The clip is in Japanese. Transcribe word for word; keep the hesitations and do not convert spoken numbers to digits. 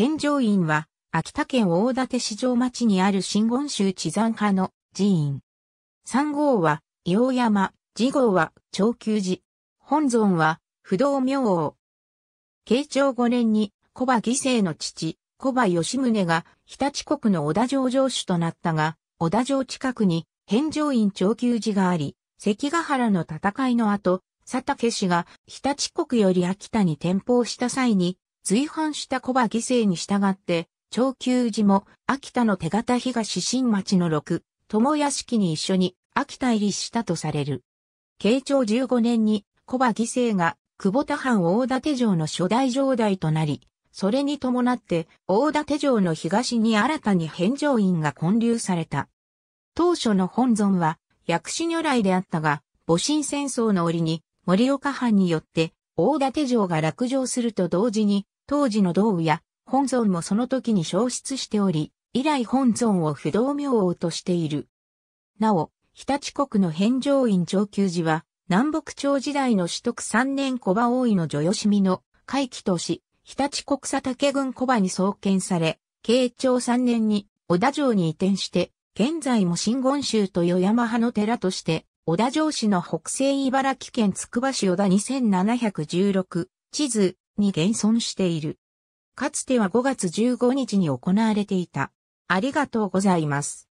遍照院は、秋田県大館四条町にある真言宗智山派の寺院。三号は、硫黄山、次号は、長久寺。本尊は、不動明王。慶長五年に、小葉義清の父、小葉吉宗が、日立国の小田城城主となったが、小田城近くに、遍照院長久寺があり、関ヶ原の戦いの後、佐竹氏が日立国より秋田に転封した際に、随伴した小葉義清に従って、長久寺も秋田の手形東新町の六、友屋敷に一緒に秋田入りしたとされる。慶長じゅうごねんに小葉義清が久保田藩大館城の初代城代となり、それに伴って大館城の東に新たに遍照院が建立された。当初の本尊は薬師如来であったが、戊辰戦争の折に盛岡藩によって大館城が落城すると同時に、当時の道具や本尊もその時に消失しており、以来本尊を不動明王としている。なお、日立国の遍照院長久寺は、南北朝時代の始徳さんねん小葉大井の女吉見の開基とし、日立国佐竹郡小葉に創建され、慶長さんねんに小田城に移転して、現在も真言宗と与山派の寺として、小田城市の北西茨城県つくば市小田にせんななひゃくじゅうろく地図に現存している。かつてはごがつじゅうごにちに行われていた。ありがとうございます。